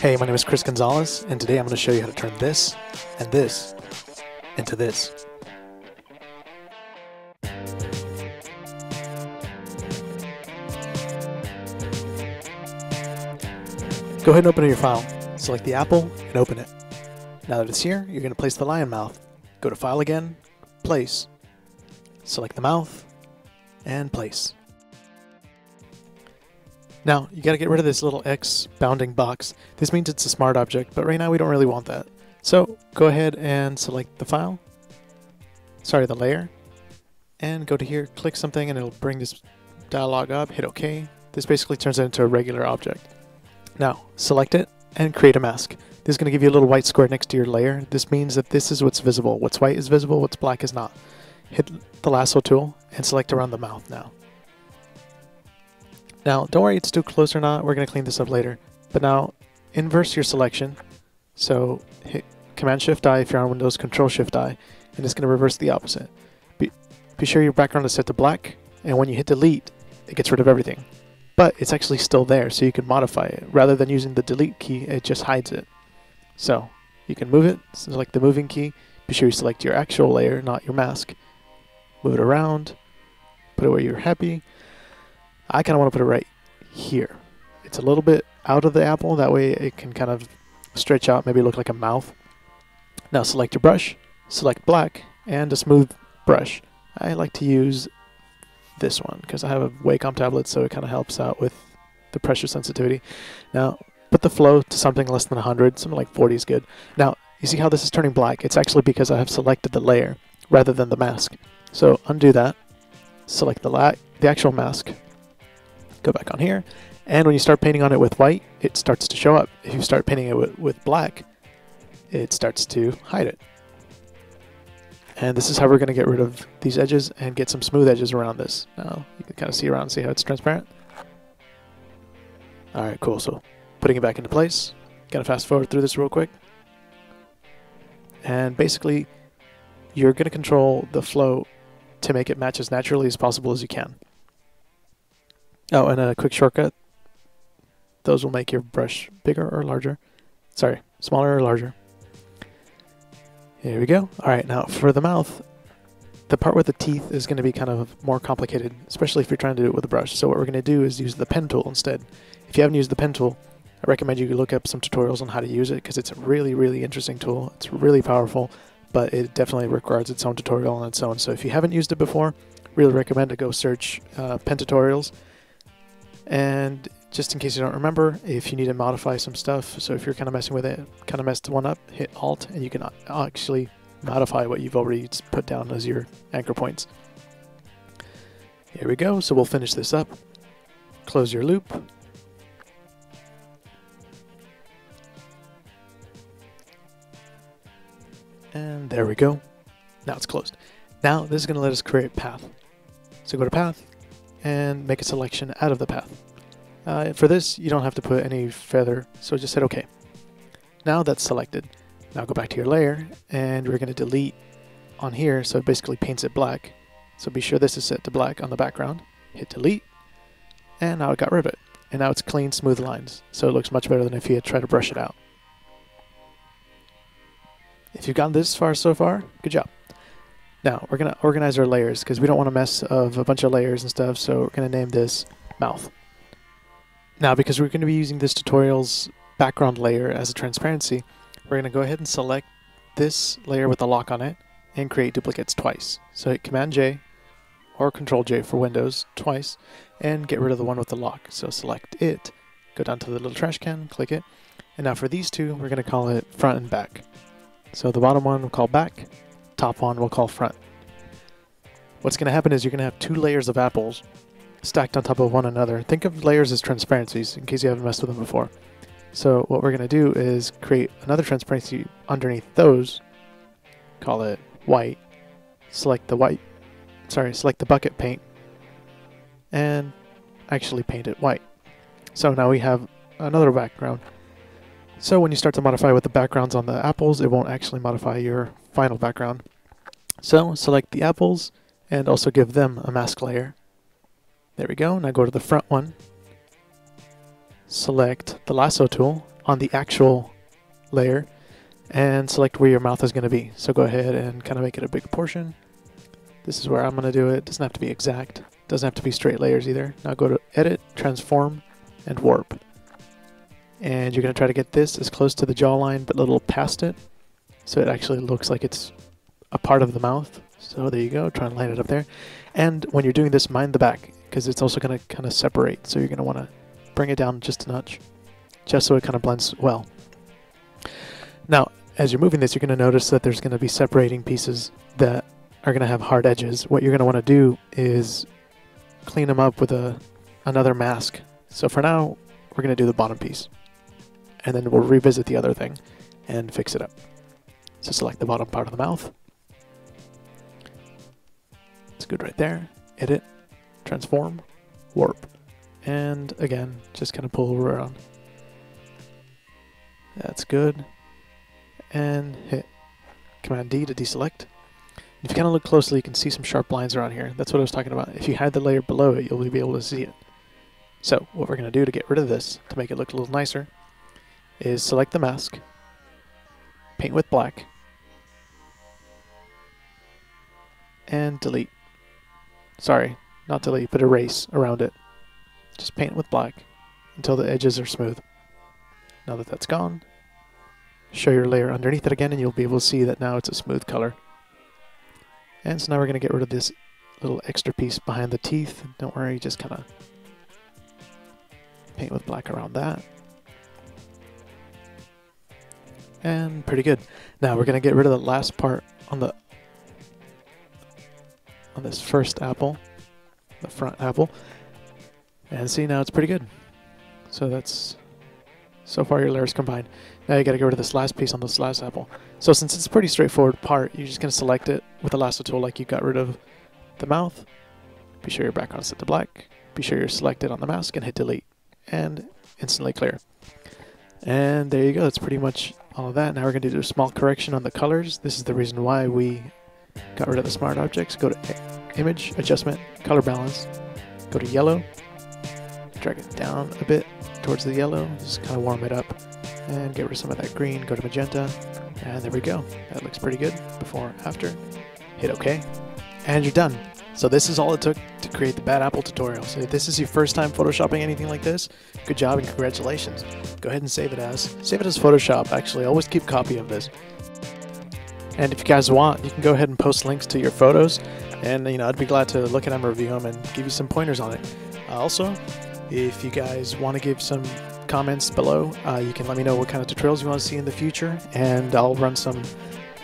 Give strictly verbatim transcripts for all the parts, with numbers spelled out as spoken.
Hey, my name is Chris Gonzalez, and today I'm going to show you how to turn this and this into this. Go ahead and open your file. Select the apple and open it. Now that it's here, you're going to place the lion mouth. Go to File again, Place. Select the mouth, and place. Now, you gotta get rid of this little X bounding box. This means it's a smart object, but right now we don't really want that. So, go ahead and select the file, sorry, the layer, and go to here, click something, and it'll bring this dialog up, hit OK. This basically turns it into a regular object. Now, select it, and create a mask. This is gonna give you a little white square next to your layer. This means that this is what's visible. What's white is visible, what's black is not. Hit the lasso tool, and select around the mouth now. Now, don't worry, it's too close or not, we're going to clean this up later. But now, inverse your selection. So, hit Command Shift I if you're on Windows, Control Shift I, and it's going to reverse the opposite. Be, be sure your background is set to black, and when you hit Delete, it gets rid of everything. But it's actually still there, so you can modify it. Rather than using the Delete key, it just hides it. So, you can move it, select the Moving key, be sure you select your actual layer, not your mask. Move it around, put it where you're happy. I kind of want to put it right here. It's a little bit out of the apple, that way it can kind of stretch out, maybe look like a mouth. Now select your brush, select black, and a smooth brush. I like to use this one because I have a Wacom tablet, so it kind of helps out with the pressure sensitivity. Now put the flow to something less than one hundred, something like forty is good. Now you see how this is turning black? It's actually because I have selected the layer rather than the mask. So undo that, select the, la the actual mask, go back on here, and when you start painting on it with white, it starts to show up. If you start painting it with, with black, it starts to hide it. And this is how we're going to get rid of these edges and get some smooth edges around this. Now, you can kind of see around and see how it's transparent. Alright, cool, so putting it back into place. Gonna fast forward through this real quick. And basically, you're going to control the flow to make it match as naturally as possible as you can. Oh, and a quick shortcut. Those will make your brush bigger or larger. Sorry, smaller or larger. Here we go. All right, now for the mouth, the part with the teeth is going to be kind of more complicated, especially if you're trying to do it with a brush. So what we're going to do is use the pen tool instead. If you haven't used the pen tool, I recommend you look up some tutorials on how to use it because it's a really, really interesting tool. It's really powerful, but it definitely requires its own tutorial on its own. So if you haven't used it before, really recommend to go search uh, pen tutorials. And just in case you don't remember, if you need to modify some stuff, so if you're kind of messing with it, kind of messed one up, hit Alt, and you can actually modify what you've already put down as your anchor points. Here we go, so we'll finish this up. Close your loop. And there we go. Now it's closed. Now this is going to let us create path. So go to Path, and make a selection out of the path. Uh, for this, you don't have to put any feather, so just hit OK. Now that's selected. Now go back to your layer, and we're going to delete on here, so it basically paints it black. So be sure this is set to black on the background. Hit Delete, and now it got rid of it. And now it's clean, smooth lines, so it looks much better than if you had tried to brush it out. If you've gotten this far so far, good job. Now, we're going to organize our layers because we don't want a mess of a bunch of layers and stuff, so we're going to name this mouth. Now, because we're going to be using this tutorial's background layer as a transparency, we're going to go ahead and select this layer with the lock on it and create duplicates twice. So hit Command J or Control J for Windows twice and get rid of the one with the lock. So select it, go down to the little trash can, click it, and now for these two, we're going to call it front and back. So the bottom one we'll call back, top one we'll call front. What's going to happen is you're going to have two layers of apples stacked on top of one another. Think of layers as transparencies in case you haven't messed with them before. So what we're going to do is create another transparency underneath those, call it white, select the white, sorry, select the bucket paint, and actually paint it white. So now we have another background. So when you start to modify with the backgrounds on the apples, it won't actually modify your final background. So select the apples and also give them a mask layer. There we go. Now go to the front one. Select the lasso tool on the actual layer and select where your mouth is going to be. So go ahead and kind of make it a big portion. This is where I'm going to do it. Doesn't have to be exact. Doesn't have to be straight layers either. Now go to Edit, Transform, and Warp. And you're going to try to get this as close to the jawline but a little past it, so it actually looks like it's a part of the mouth. So there you go, try and line it up there. And when you're doing this, mind the back, because it's also going to kind of separate. So you're going to want to bring it down just a notch, just so it kind of blends well. Now, as you're moving this, you're going to notice that there's going to be separating pieces that are going to have hard edges. What you're going to want to do is clean them up with a another mask. So for now, we're going to do the bottom piece, and then we'll revisit the other thing and fix it up. So select the bottom part of the mouth. It's good right there. Edit, Transform, Warp. And again, just kind of pull around. That's good. And hit Command D to deselect. If you kind of look closely, you can see some sharp lines around here. That's what I was talking about. If you hide the layer below it, you'll be able to see it. So what we're going to do to get rid of this, to make it look a little nicer, is select the mask, paint with black, and delete. Sorry, not delete, but erase around it. Just paint with black until the edges are smooth. Now that that's gone, show your layer underneath it again, and you'll be able to see that now it's a smooth color. And so now we're going to get rid of this little extra piece behind the teeth. Don't worry, just kind of paint with black around that. And pretty good. Now we're going to get rid of the last part on the on this first apple, the front apple. And see, now it's pretty good. So that's, so far your layers combined. Now you gotta get rid of this last piece on this last apple. So since it's a pretty straightforward part, you're just gonna select it with the lasso tool like you got rid of the mouth. Be sure your background's set to black. Be sure you're selected on the mask and hit delete. And instantly clear. And there you go, that's pretty much all of that. Now we're gonna do a small correction on the colors. This is the reason why we got rid of the smart objects. Go to Image, Adjustment, Color Balance. Go to Yellow. Drag it down a bit towards the yellow, just kind of warm it up, and get rid of some of that green. Go to magenta, and there we go. That looks pretty good. Before, after, hit OK, and you're done. So this is all it took to create the Bad Apple tutorial. So if this is your first time photoshopping anything like this, good job and congratulations. Go ahead and save it as save it as Photoshop. Actually, always keep copy of this. And if you guys want, you can go ahead and post links to your photos, and you know I'd be glad to look at them, review them, and give you some pointers on it. Uh, also. If you guys want to give some comments below, uh, you can let me know what kind of tutorials you want to see in the future, and I'll run some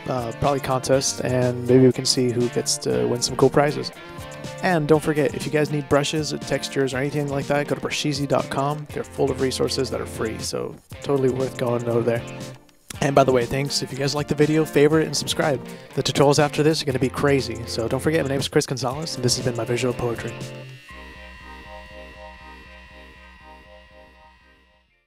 uh, probably contests, and maybe we can see who gets to win some cool prizes. And don't forget, if you guys need brushes or textures or anything like that, go to brusheezy dot com. They're full of resources that are free, so totally worth going over there. And by the way, thanks. If you guys like the video, favorite and subscribe. The tutorials after this are going to be crazy, so don't forget, my name is Chris Gonzalez, and this has been my Visual Poetry.